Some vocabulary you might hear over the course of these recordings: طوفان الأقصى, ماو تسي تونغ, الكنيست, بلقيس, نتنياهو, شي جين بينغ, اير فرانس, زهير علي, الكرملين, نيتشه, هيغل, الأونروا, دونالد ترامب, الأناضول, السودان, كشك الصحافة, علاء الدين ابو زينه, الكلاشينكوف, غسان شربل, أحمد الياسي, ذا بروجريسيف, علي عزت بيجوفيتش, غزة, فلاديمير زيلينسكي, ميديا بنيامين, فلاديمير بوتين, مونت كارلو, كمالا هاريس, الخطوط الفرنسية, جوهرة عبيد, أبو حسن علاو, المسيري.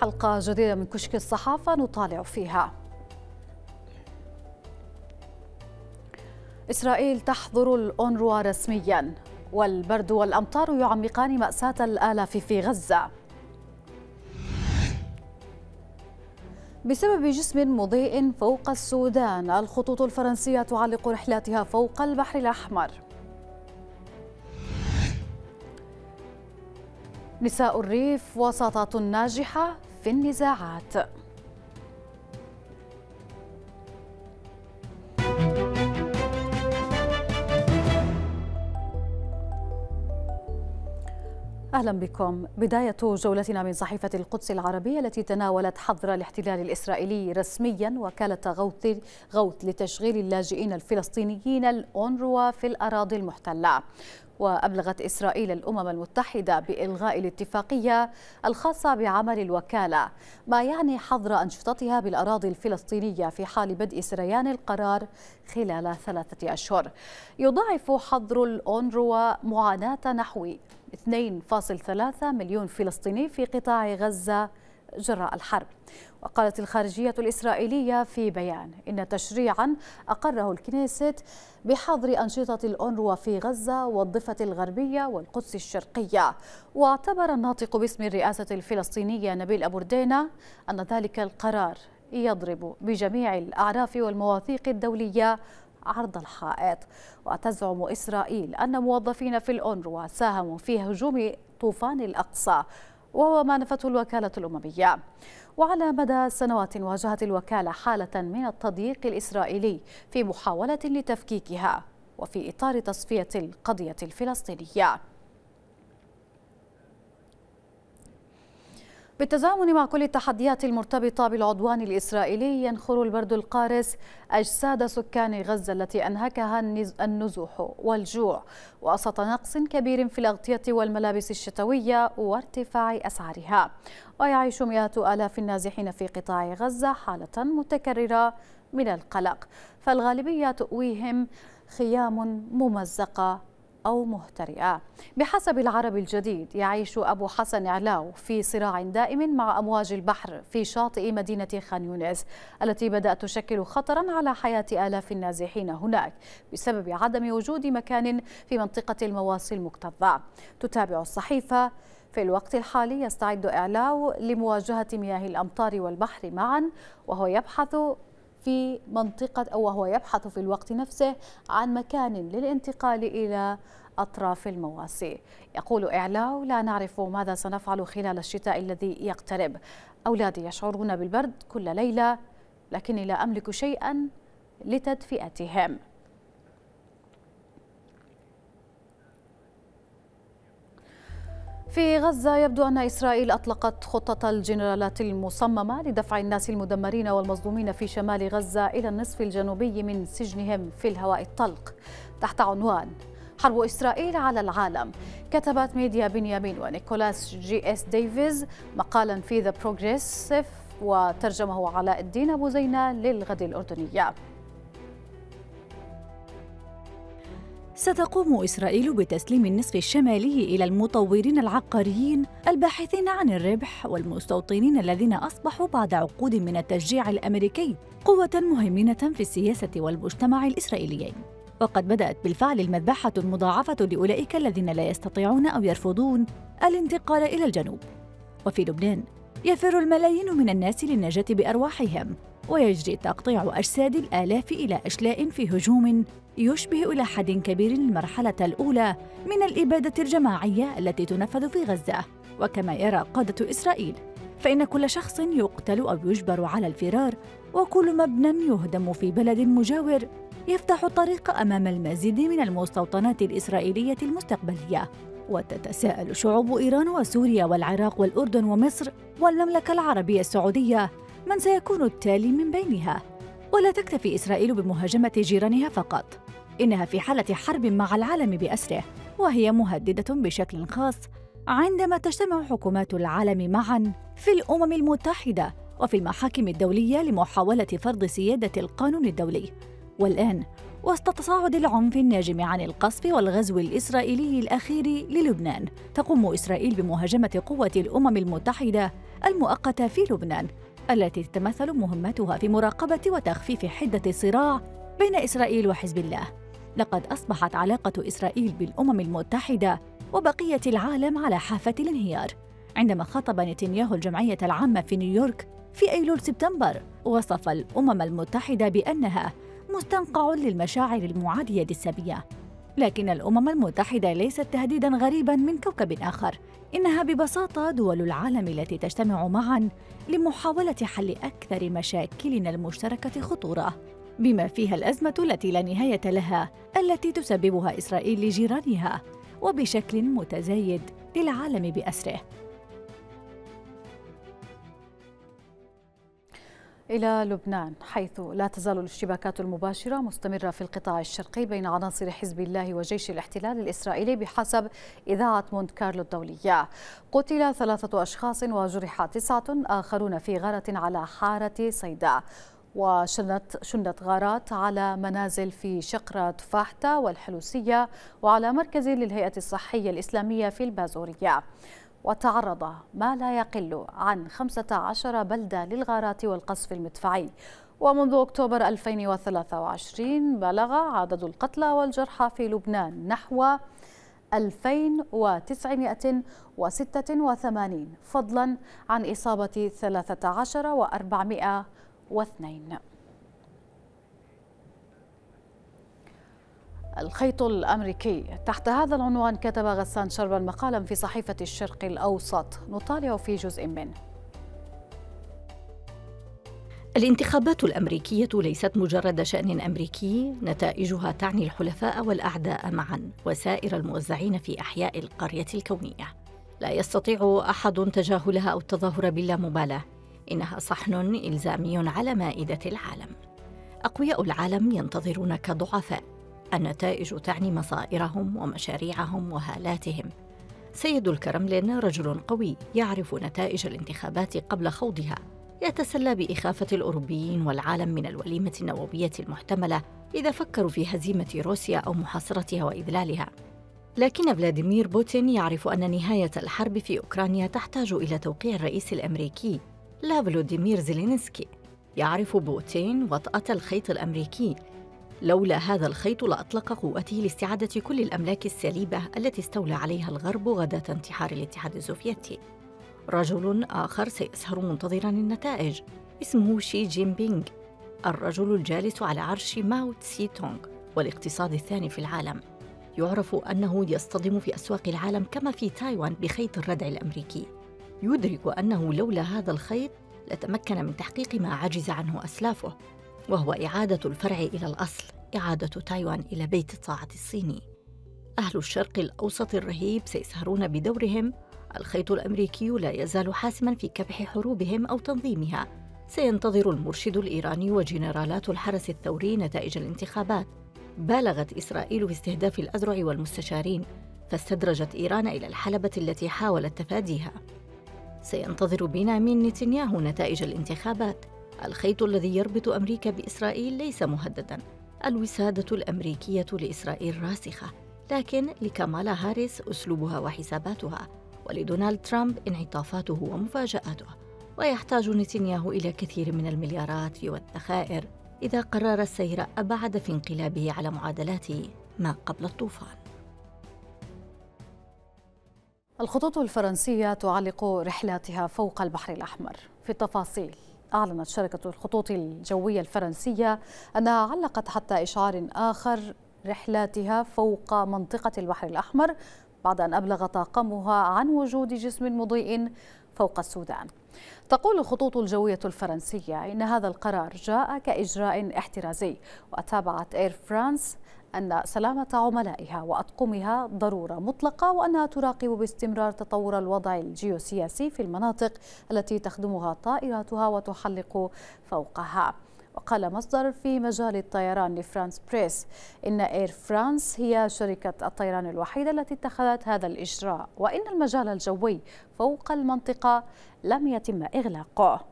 حلقة جديدة من كشك الصحافة نطالع فيها. إسرائيل تحظر الأونروا رسميا، والبرد والأمطار يعمقان مأساة الآلاف في غزة. بسبب جسم مضيء فوق السودان، الخطوط الفرنسية تعلق رحلاتها فوق البحر الأحمر. نساء الريف وساطات ناجحة في النزاعات. أهلا بكم. بداية جولتنا من صحيفة القدس العربية التي تناولت حظر الاحتلال الإسرائيلي رسميا وكالة غوث لتشغيل اللاجئين الفلسطينيين الأونروا في الأراضي المحتلة. وأبلغت إسرائيل الأمم المتحدة بإلغاء الاتفاقية الخاصة بعمل الوكالة، ما يعني حظر أنشطتها بالأراضي الفلسطينية في حال بدء سريان القرار خلال 3 أشهر. يضاعف حظر الأونروا معاناة نحو 2.3 مليون فلسطيني في قطاع غزة جراء الحرب. وقالت الخارجية الإسرائيلية في بيان إن تشريعا أقره الكنيست بحظر أنشطة الأونروا في غزة والضفة الغربية والقدس الشرقية. واعتبر الناطق باسم الرئاسة الفلسطينية نبيل أبو ردينة أن ذلك القرار يضرب بجميع الأعراف والمواثيق الدولية عرض الحائط. وتزعم إسرائيل أن موظفين في الأونروا ساهموا في هجوم طوفان الأقصى، وهو ما نفته الوكالة الأممية. وعلى مدى سنوات واجهت الوكالة حالة من التضييق الإسرائيلي في محاولة لتفكيكها وفي إطار تصفية القضية الفلسطينية. بالتزامن مع كل التحديات المرتبطة بالعدوان الإسرائيلي، ينخر البرد القارس أجساد سكان غزة التي أنهكها النزوح والجوع، وسط نقص كبير في الأغطية والملابس الشتوية وارتفاع أسعارها. ويعيش مئات آلاف النازحين في قطاع غزة حالة متكررة من القلق، فالغالبية تؤويهم خيام ممزقة أو مهترئة. بحسب العرب الجديد، يعيش أبو حسن علاو في صراع دائم مع أمواج البحر في شاطئ مدينة خان يونس التي بدأت تشكل خطرا على حياة آلاف النازحين هناك بسبب عدم وجود مكان في منطقة المواسي المكتظة. تتابع الصحيفة: في الوقت الحالي يستعد علاو لمواجهة مياه الأمطار والبحر معا، وهو يبحث في الوقت نفسه عن مكان للانتقال إلى أطراف المواسي. يقول إعلاو: لا نعرف ماذا سنفعل خلال الشتاء الذي يقترب. أولادي يشعرون بالبرد كل ليلة، لكني لا أملك شيئا لتدفئتهم. في غزة يبدو أن إسرائيل أطلقت خطة الجنرالات المصممة لدفع الناس المدمرين والمظلومين في شمال غزة إلى النصف الجنوبي من سجنهم في الهواء الطلق. تحت عنوان حرب إسرائيل على العالم، كتبت ميديا بنيامين ونيكولاس جي اس ديفيز مقالا في ذا بروجريسيف، وترجمه علاء الدين ابو زينه للغد الأردنية. ستقوم إسرائيل بتسليم النصف الشمالي إلى المطورين العقاريين الباحثين عن الربح والمستوطنين الذين أصبحوا بعد عقود من التشجيع الأمريكي قوة مهمة في السياسة والمجتمع الإسرائيليين. وقد بدأت بالفعل المذبحة المضاعفة لأولئك الذين لا يستطيعون أو يرفضون الانتقال إلى الجنوب. وفي لبنان يفر الملايين من الناس للنجاة بأرواحهم، ويجري تقطيع أجساد الآلاف إلى أشلاء في هجوم يشبه إلى حد كبير المرحلة الأولى من الإبادة الجماعية التي تنفذ في غزة. وكما يرى قادة إسرائيل، فإن كل شخص يقتل أو يجبر على الفرار، وكل مبنى يهدم في بلد مجاور، يفتح الطريق أمام المزيد من المستوطنات الإسرائيلية المستقبلية. وتتساءل شعوب إيران وسوريا والعراق والأردن ومصر والمملكة العربية السعودية من سيكون التالي من بينها. ولا تكتفي إسرائيل بمهاجمة جيرانها فقط، إنها في حالة حرب مع العالم بأسره، وهي مهددة بشكل خاص عندما تجتمع حكومات العالم معا في الأمم المتحدة وفي المحاكم الدولية لمحاولة فرض سيادة القانون الدولي. والآن وسط تصاعد العنف الناجم عن القصف والغزو الإسرائيلي الأخير للبنان. تقوم إسرائيل بمهاجمة قوة الأمم المتحدة المؤقتة في لبنان التي تتمثل مهمتها في مراقبة وتخفيف حدة الصراع بين إسرائيل وحزب الله. لقد أصبحت علاقة إسرائيل بالأمم المتحدة وبقية العالم على حافة الانهيار. عندما خاطب نتنياهو الجمعية العامة في نيويورك في أيلول سبتمبر، وصف الأمم المتحدة بأنها مستنقع للمشاعر المعادية السامية. لكن الأمم المتحدة ليست تهديداً غريباً من كوكب آخر، إنها ببساطة دول العالم التي تجتمع معاً لمحاولة حل أكثر مشاكلنا المشتركة خطورة، بما فيها الأزمة التي لا نهاية لها التي تسببها إسرائيل لجيرانها وبشكل متزايد للعالم بأسره. إلى لبنان، حيث لا تزال الاشتباكات المباشرة مستمرة في القطاع الشرقي بين عناصر حزب الله وجيش الاحتلال الإسرائيلي بحسب إذاعة مونت كارلو الدولية. قتل 3 أشخاص وجرح 9 آخرون في غارة على حارة صيدا، وشنت غارات على منازل في شقرة فاحتة والحلوسية وعلى مركز للهيئة الصحية الإسلامية في البازورية. وتعرض ما لا يقل عن 15 بلدة للغارات والقصف المدفعي. ومنذ أكتوبر 2023 بلغ عدد القتلى والجرحى في لبنان نحو 2986، فضلا عن إصابة 13402. الخيط الأمريكي، تحت هذا العنوان كتب غسان شربل مقالا في صحيفة الشرق الأوسط، نطالع في جزء منه. الانتخابات الأمريكية ليست مجرد شأن أمريكي، نتائجها تعني الحلفاء والأعداء معا وسائر الموزعين في أحياء القرية الكونية. لا يستطيع أحد تجاهلها أو التظاهر باللامبالاة، إنها صحن إلزامي على مائدة العالم. أقوياء العالم ينتظرون كضعفاء، النتائج تعني مصائرهم ومشاريعهم وهالاتهم. سيد الكرملين رجل قوي يعرف نتائج الانتخابات قبل خوضها، يتسلى بإخافة الأوروبيين والعالم من الوليمة النووية المحتملة إذا فكروا في هزيمة روسيا أو محاصرتها وإذلالها. لكن فلاديمير بوتين يعرف أن نهاية الحرب في أوكرانيا تحتاج إلى توقيع الرئيس الأمريكي لا فلاديمير زيلينسكي. يعرف بوتين وطأة الخيط الأمريكي، لولا هذا الخيط لأطلق قوته لاستعادة كل الأملاك السليبة التي استولى عليها الغرب غداة انتحار الاتحاد السوفيتي. رجل آخر سيسهر منتظراً النتائج اسمه شي جين بينغ، الرجل الجالس على عرش ماو تسي تونغ والاقتصاد الثاني في العالم. يعرف أنه يصطدم في أسواق العالم كما في تايوان بخيط الردع الأمريكي. يدرك أنه لولا هذا الخيط لتمكن من تحقيق ما عجز عنه أسلافه، وهو إعادة الفرع إلى الأصل، إعادة تايوان إلى بيت الطاعة الصيني. أهل الشرق الأوسط الرهيب سيسهرون بدورهم. الخيط الأمريكي لا يزال حاسماً في كبح حروبهم أو تنظيمها. سينتظر المرشد الإيراني وجنرالات الحرس الثوري نتائج الانتخابات. بالغت إسرائيل في استهداف الأذرع والمستشارين، فاستدرجت إيران إلى الحلبة التي حاولت تفاديها. سينتظر بنيامين نتنياهو نتائج الانتخابات. الخيط الذي يربط أمريكا بإسرائيل ليس مهدداً. الوسادة الأمريكية لإسرائيل راسخة، لكن لكمالا هاريس أسلوبها وحساباتها، ولدونالد ترامب انعطافاته ومفاجآته. ويحتاج نتنياهو إلى كثير من المليارات والذخائر إذا قرر السير أبعد في انقلابه على معادلات ما قبل الطوفان. الخطوط الفرنسية تعلق رحلاتها فوق البحر الأحمر. في التفاصيل، أعلنت شركة الخطوط الجوية الفرنسية أنها علقت حتى إشعار آخر رحلاتها فوق منطقة البحر الأحمر بعد أن أبلغ طاقمها عن وجود جسم مضيء فوق السودان. تقول الخطوط الجوية الفرنسية إن هذا القرار جاء كإجراء احترازي، وتابعت اير فرانس أن سلامة عملائها وأطقمها ضرورة مطلقة، وأنها تراقب باستمرار تطور الوضع الجيوسياسي في المناطق التي تخدمها طائراتها وتحلق فوقها. وقال مصدر في مجال الطيران لفرانس بريس إن إير فرانس هي شركة الطيران الوحيدة التي اتخذت هذا الإجراء، وإن المجال الجوي فوق المنطقة لم يتم إغلاقه.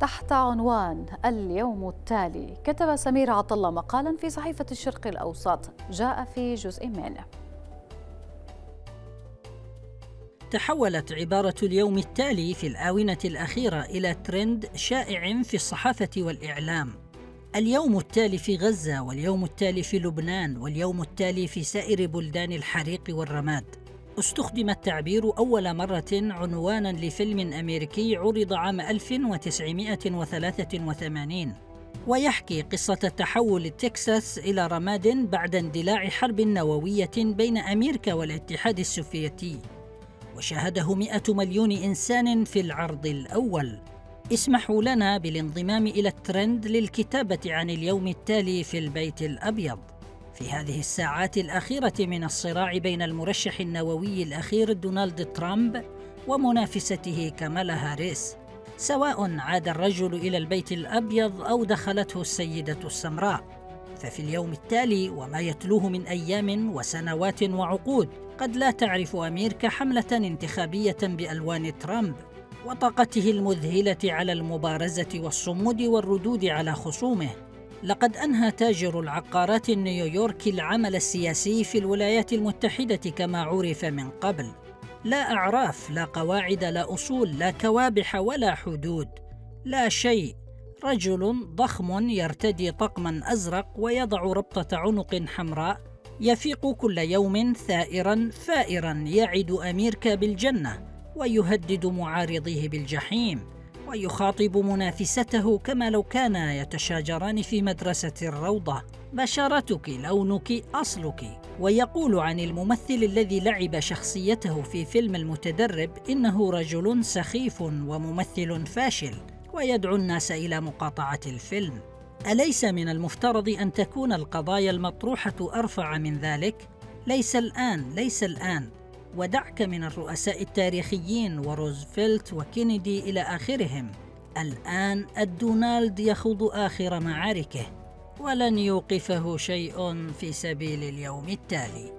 تحت عنوان اليوم التالي كتب سمير عطا الله مقالا في صحيفة الشرق الأوسط جاء في جزء منه. تحولت عبارة اليوم التالي في الآونة الأخيرة إلى ترند شائع في الصحافة والإعلام. اليوم التالي في غزة، واليوم التالي في لبنان، واليوم التالي في سائر بلدان الحريق والرماد. استخدم التعبير أول مرة عنوانا لفيلم أمريكي عرض عام 1983 ويحكي قصة تحول تكساس إلى رماد بعد اندلاع حرب نووية بين أمريكا والاتحاد السوفيتي، وشاهده 100 مليون إنسان في العرض الأول. اسمحوا لنا بالانضمام إلى الترند للكتابة عن اليوم التالي في البيت الأبيض في هذه الساعات الأخيرة من الصراع بين المرشح النووي الأخير دونالد ترامب ومنافسته كمالا هاريس، سواء عاد الرجل إلى البيت الأبيض أو دخلته السيدة السمراء. ففي اليوم التالي وما يتلوه من أيام وسنوات وعقود قد لا تعرف أمريكا حملة انتخابية بألوان ترامب وطاقته المذهلة على المبارزة والصمود والردود على خصومه. لقد أنهى تاجر العقارات النيويوركي العمل السياسي في الولايات المتحدة كما عرف من قبل. لا أعراف، لا قواعد، لا أصول، لا كوابح ولا حدود، لا شيء. رجل ضخم يرتدي طقما أزرق ويضع ربطة عنق حمراء، يفيق كل يوم ثائرا فائرا، يعد أمريكا بالجنة ويهدد معارضيه بالجحيم، ويخاطب منافسته كما لو كانا يتشاجران في مدرسة الروضة. بشرتك، لونك، أصلك. ويقول عن الممثل الذي لعب شخصيته في فيلم المتدرب إنه رجل سخيف وممثل فاشل، ويدعو الناس إلى مقاطعة الفيلم. أليس من المفترض أن تكون القضايا المطروحة أرفع من ذلك؟ ليس الآن، ليس الآن. ودعك من الرؤساء التاريخيين وروزفلت وكينيدي إلى آخرهم. الآن الدونالد يخوض آخر معاركه، ولن يوقفه شيء في سبيل اليوم التالي.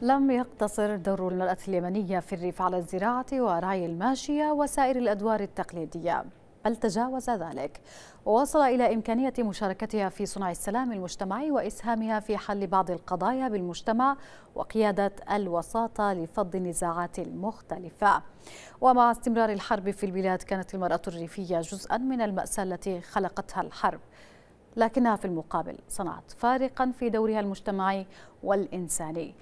لم يقتصر دور المرأة اليمنية في الريف على الزراعة ورعي الماشية وسائر الأدوار التقليدية، بل تجاوز ذلك ووصل إلى إمكانية مشاركتها في صنع السلام المجتمعي وإسهامها في حل بعض القضايا بالمجتمع وقيادة الوساطة لفض النزاعات المختلفة. ومع استمرار الحرب في البلاد كانت المرأة الريفية جزءا من المأساة التي خلقتها الحرب، لكنها في المقابل صنعت فارقا في دورها المجتمعي والإنساني.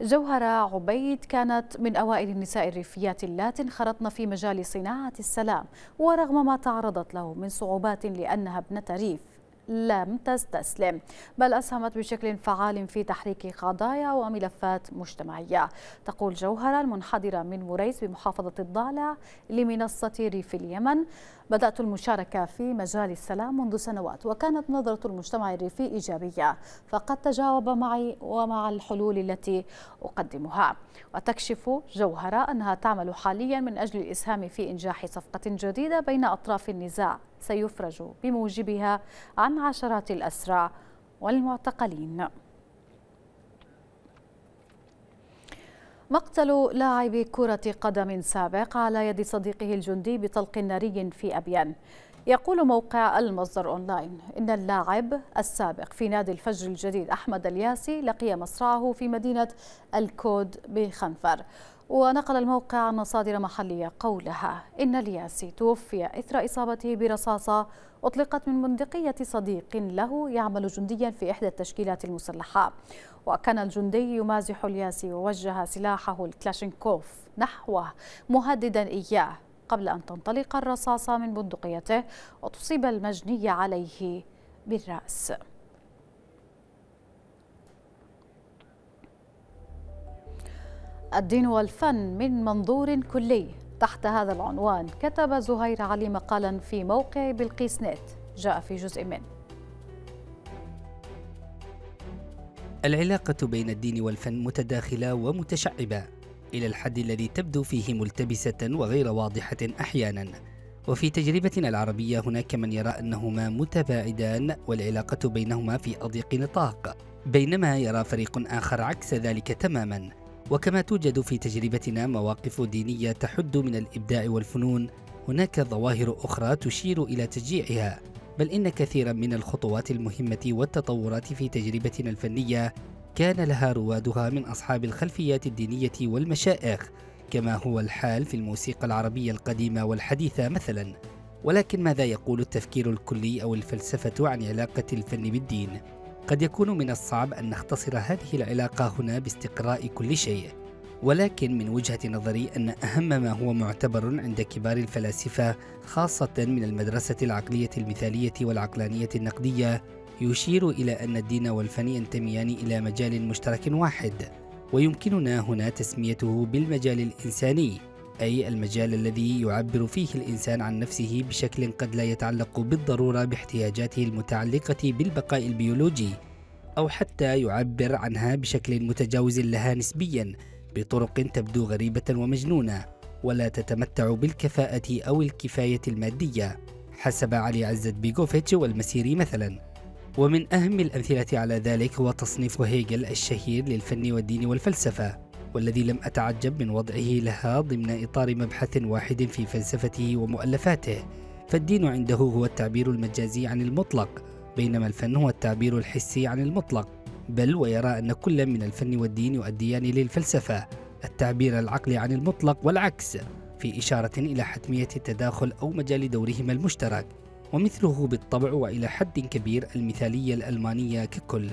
جوهرة عبيد كانت من أوائل النساء الريفيات اللاتي انخرطن في مجال صناعة السلام، ورغم ما تعرضت له من صعوبات لأنها ابنة ريف لم تستسلم، بل أسهمت بشكل فعال في تحريك قضايا وملفات مجتمعية. تقول جوهرة المنحدرة من مريس بمحافظة الضالع لمنصة ريف اليمن: بدأت المشاركة في مجال السلام منذ سنوات، وكانت نظرة المجتمع الريفي إيجابية، فقد تجاوب معي ومع الحلول التي أقدمها. وتكشف جوهرة أنها تعمل حاليا من أجل الإسهام في إنجاح صفقة جديدة بين أطراف النزاع سيفرج بموجبها عن عشرات الأسرى والمعتقلين. مقتل لاعب كرة قدم سابق على يد صديقه الجندي بطلق ناري في أبيان. يقول موقع المصدر أونلاين إن اللاعب السابق في نادي الفجر الجديد أحمد الياسي لقي مصرعه في مدينة الكود بخنفر. ونقل الموقع عن مصادر محلية قولها إن الياسي توفي إثر إصابته برصاصة أطلقت من بندقية صديق له يعمل جنديا في إحدى التشكيلات المسلحة. وكان الجندي يمازح الياسي ووجه سلاحه الكلاشينكوف نحوه مهددا إياه قبل أن تنطلق الرصاصة من بندقيته وتصيب المجني عليه بالرأس. الدين والفن من منظور كلي، تحت هذا العنوان كتب زهير علي مقالا في موقع بلقيس نت جاء في جزء منه. العلاقة بين الدين والفن متداخلة ومتشعبة إلى الحد الذي تبدو فيه ملتبسة وغير واضحة أحيانا. وفي تجربتنا العربية هناك من يرى أنهما متباعدان والعلاقة بينهما في أضيق نطاق، بينما يرى فريق آخر عكس ذلك تماما. وكما توجد في تجربتنا مواقف دينية تحد من الإبداع والفنون، هناك ظواهر أخرى تشير إلى تشجيعها، بل إن كثيرا من الخطوات المهمة والتطورات في تجربتنا الفنية كان لها روادها من أصحاب الخلفيات الدينية والمشائخ، كما هو الحال في الموسيقى العربية القديمة والحديثة مثلا. ولكن ماذا يقول التفكير الكلي أو الفلسفة عن علاقة الفن بالدين؟ قد يكون من الصعب أن نختصر هذه العلاقة هنا باستقراء كل شيء، ولكن من وجهة نظري أن أهم ما هو معتبر عند كبار الفلاسفة خاصة من المدرسة العقلية المثالية والعقلانية النقدية يشير إلى أن الدين والفن ينتميان إلى مجال مشترك واحد، ويمكننا هنا تسميته بالمجال الإنساني، أي المجال الذي يعبر فيه الإنسان عن نفسه بشكل قد لا يتعلق بالضرورة باحتياجاته المتعلقة بالبقاء البيولوجي، أو حتى يعبر عنها بشكل متجاوز لها نسبيا بطرق تبدو غريبة ومجنونة ولا تتمتع بالكفاءة أو الكفاية المادية، حسب علي عزت بيجوفيتش والمسيري مثلا. ومن أهم الأمثلة على ذلك هو تصنيف هيغل الشهير للفن والدين والفلسفة، والذي لم أتعجب من وضعه لها ضمن إطار مبحث واحد في فلسفته ومؤلفاته، فالدين عنده هو التعبير المجازي عن المطلق، بينما الفن هو التعبير الحسي عن المطلق، بل ويرى أن كل من الفن والدين يؤديان للفلسفة التعبير العقلي عن المطلق والعكس، في إشارة إلى حتمية التداخل أو مجال دورهما المشترك، ومثله بالطبع وإلى حد كبير المثالية الألمانية ككل.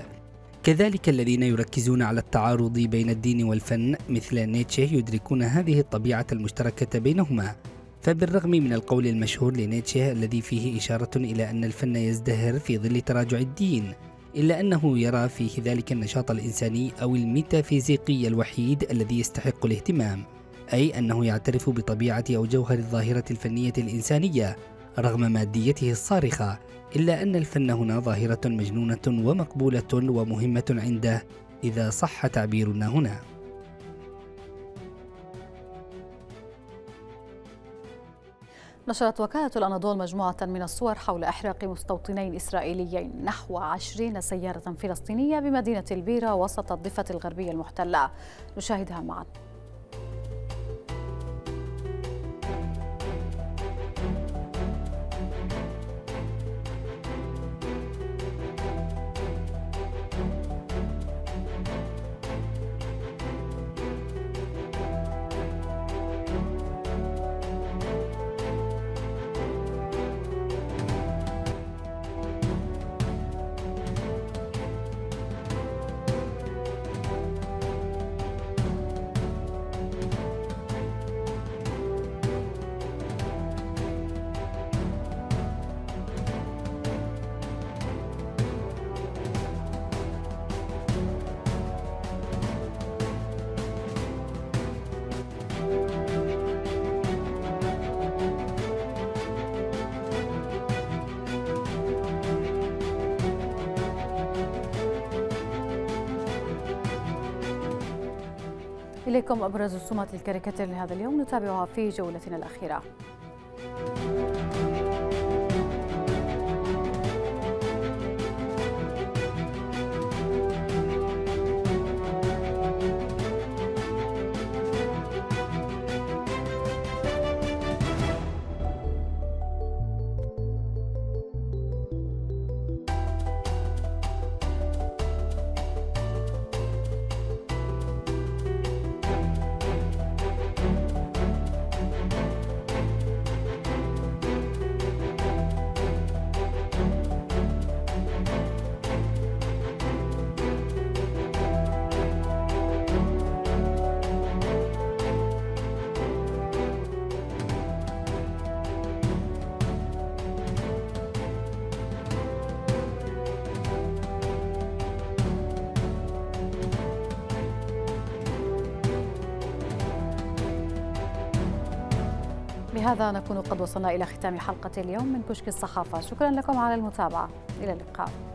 كذلك الذين يركزون على التعارض بين الدين والفن مثل نيتشه يدركون هذه الطبيعة المشتركة بينهما، فبالرغم من القول المشهور لنيتشه الذي فيه إشارة إلى أن الفن يزدهر في ظل تراجع الدين، إلا أنه يرى فيه ذلك النشاط الإنساني أو الميتافيزيقي الوحيد الذي يستحق الاهتمام، أي أنه يعترف بطبيعة أو جوهر الظاهرة الفنية الإنسانية رغم ماديته الصارخة، إلا أن الفن هنا ظاهرة مجنونة ومقبولة ومهمة عنده، إذا صح تعبيرنا هنا. نشرت وكالة الأناضول مجموعة من الصور حول إحراق مستوطنين إسرائيليين نحو 20 سيارة فلسطينية بمدينة البيرة وسط الضفة الغربية المحتلة، نشاهدها معا. إليكم أبرز رسومات الكاريكاتير لهذا اليوم نتابعها في جولتنا الأخيرة. بهذا نكون قد وصلنا إلى ختام حلقة اليوم من كشك الصحافة. شكرا لكم على المتابعة، إلى اللقاء.